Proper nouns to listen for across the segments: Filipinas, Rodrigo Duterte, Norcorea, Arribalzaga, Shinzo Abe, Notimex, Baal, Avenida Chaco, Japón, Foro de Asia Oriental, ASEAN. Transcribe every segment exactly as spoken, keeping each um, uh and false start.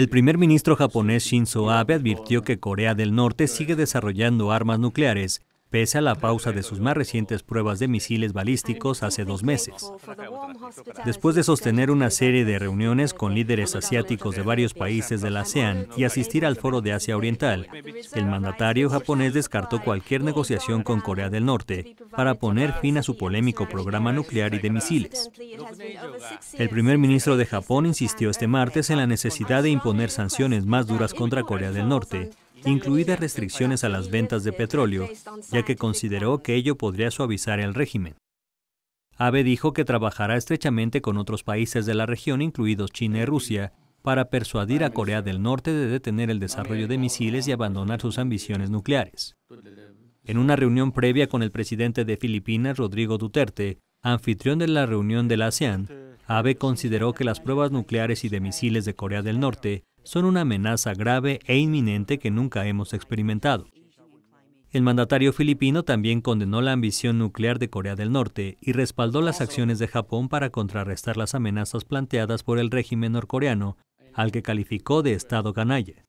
El primer ministro japonés Shinzo Abe advirtió que Corea del Norte sigue desarrollando armas nucleares, pese a la pausa de sus más recientes pruebas de misiles balísticos hace dos meses. Después de sostener una serie de reuniones con líderes asiáticos de varios países del ASEAN y asistir al Foro de Asia Oriental, el mandatario japonés descartó cualquier negociación con Corea del Norte para poner fin a su polémico programa nuclear y de misiles. El primer ministro de Japón insistió este martes en la necesidad de imponer sanciones más duras contra Corea del Norte, incluidas restricciones a las ventas de petróleo, ya que consideró que ello podría suavizar el régimen. Abe dijo que trabajará estrechamente con otros países de la región, incluidos China y Rusia, para persuadir a Corea del Norte de detener el desarrollo de misiles y abandonar sus ambiciones nucleares. En una reunión previa con el presidente de Filipinas, Rodrigo Duterte, anfitrión de la reunión del ASEAN, Abe consideró que las pruebas nucleares y de misiles de Corea del Norte son una amenaza grave e inminente que nunca hemos experimentado. El mandatario filipino también condenó la ambición nuclear de Corea del Norte y respaldó las acciones de Japón para contrarrestar las amenazas planteadas por el régimen norcoreano, al que calificó de Estado canalla.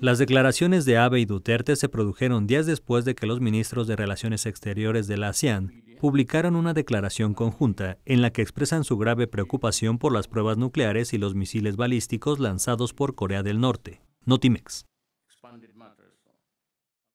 Las declaraciones de Abe y Duterte se produjeron días después de que los ministros de Relaciones Exteriores de la ASEAN publicaron una declaración conjunta en la que expresan su grave preocupación por las pruebas nucleares y los misiles balísticos lanzados por Corea del Norte. Notimex.